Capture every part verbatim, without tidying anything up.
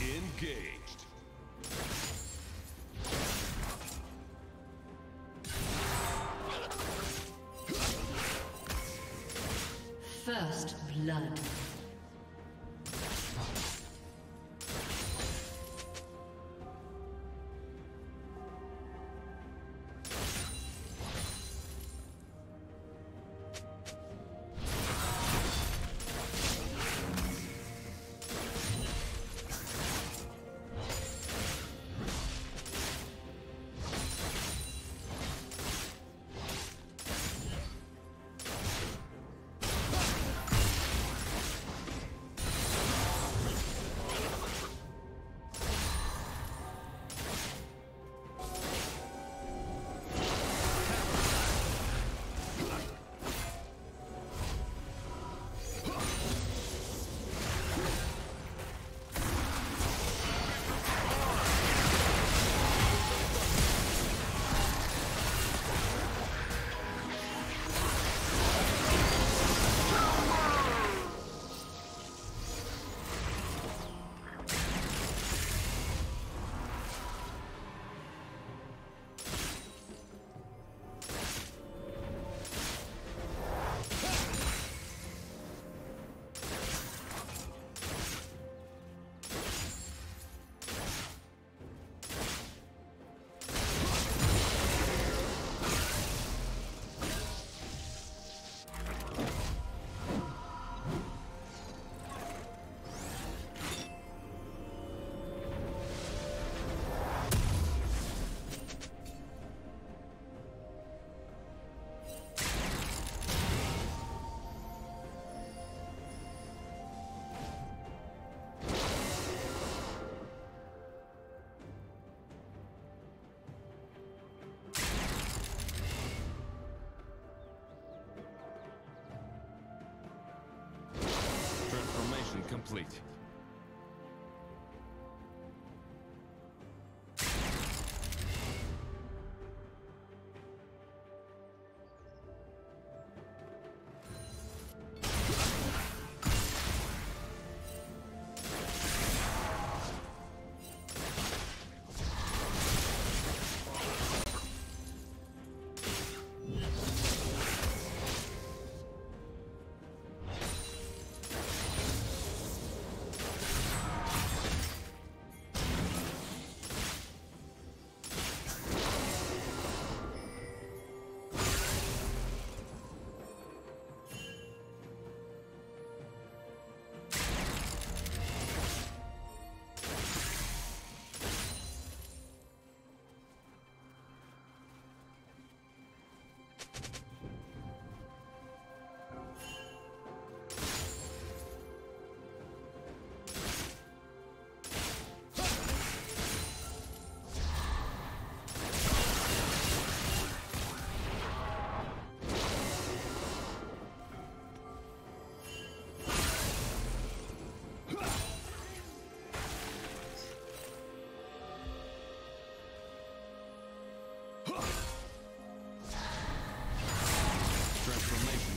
Engaged. First blood.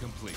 Complete.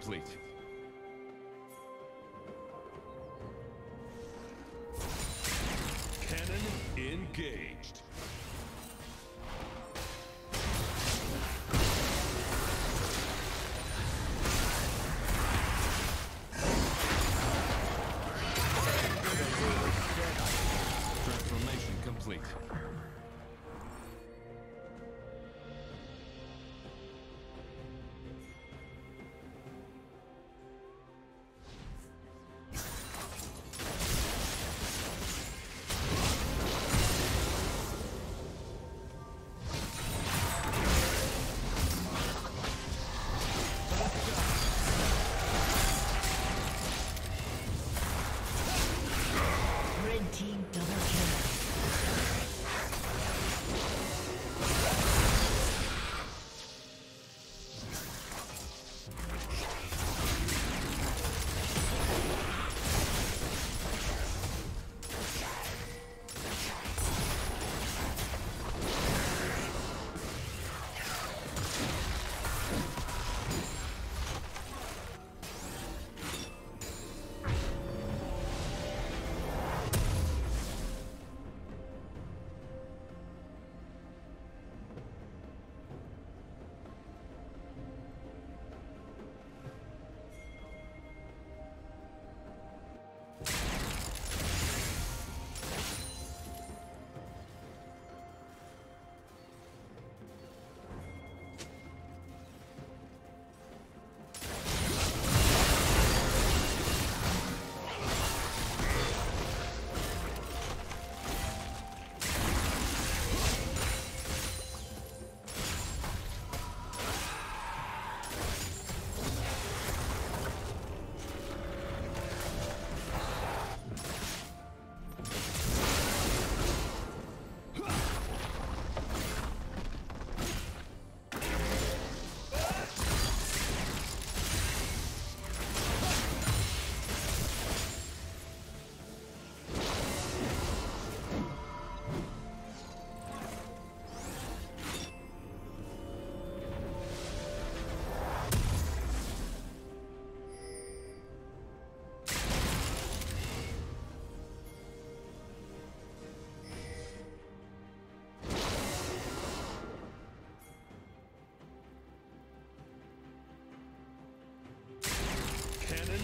complete. Cannon engaged. Transformation complete.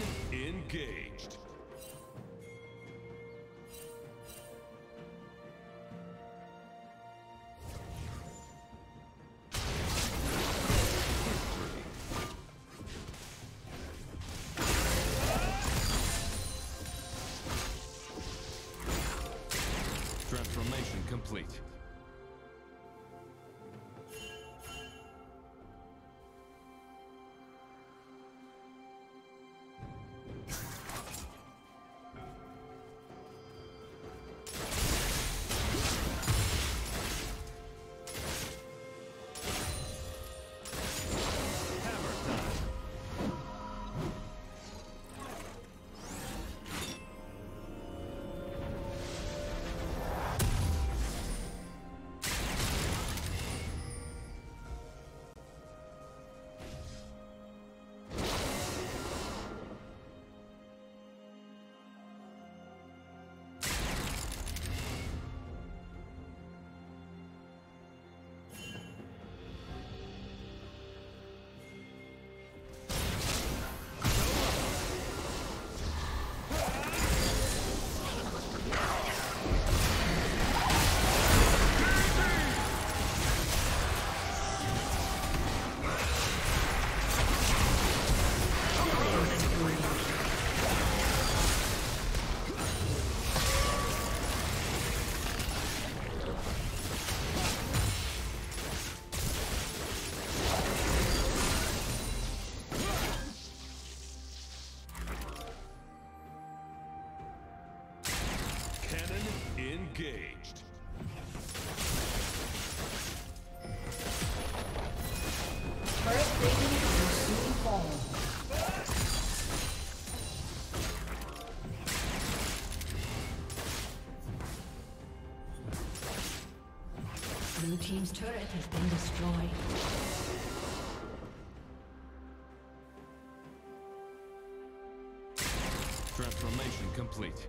Engaged. Transformation complete. Engaged. First baby will soon fall. Blue team's turret has been destroyed. complete. Complete.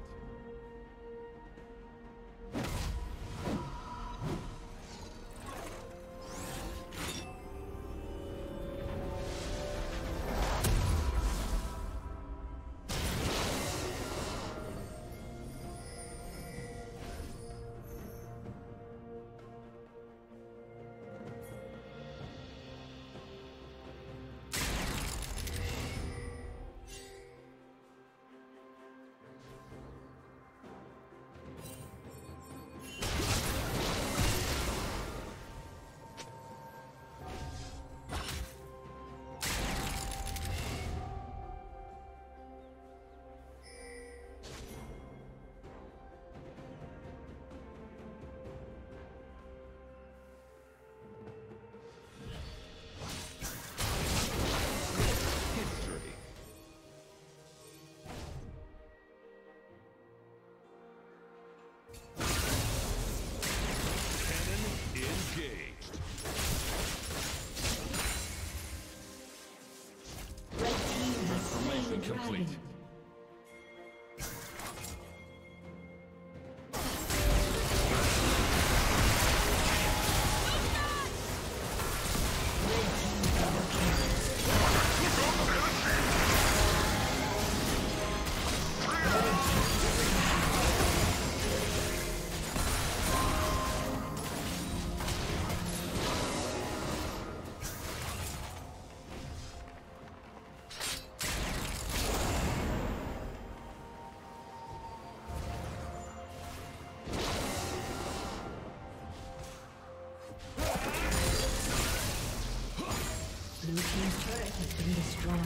Blue team's turret has been destroyed.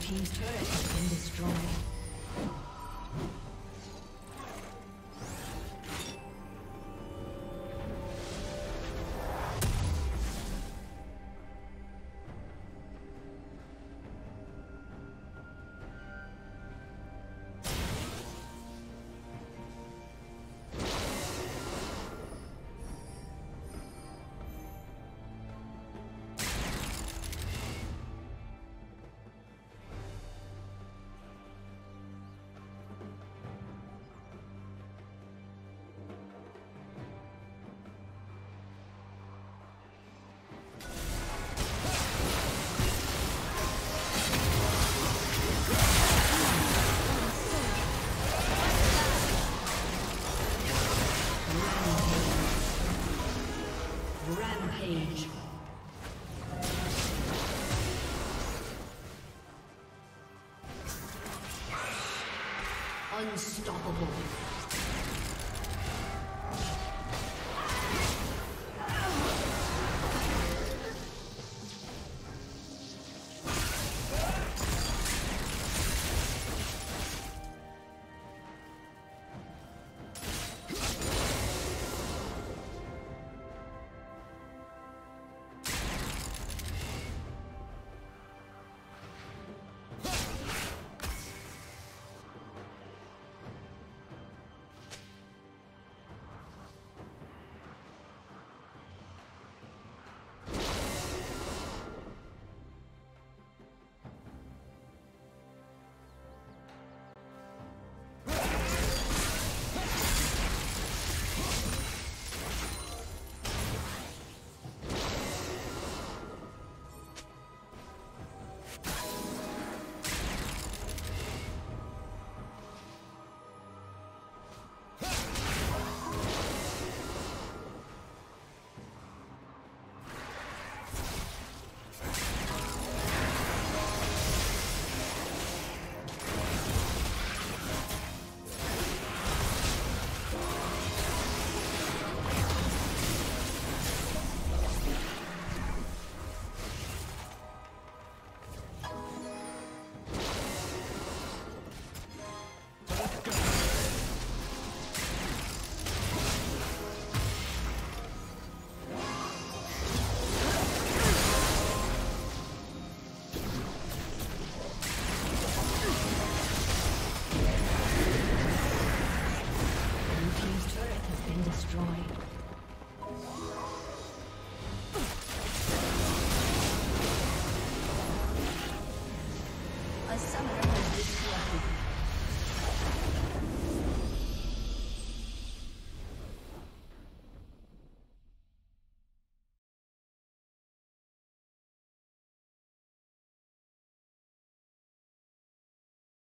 Team's turret has been destroyed. Rampage. Unstoppable. been destroyed.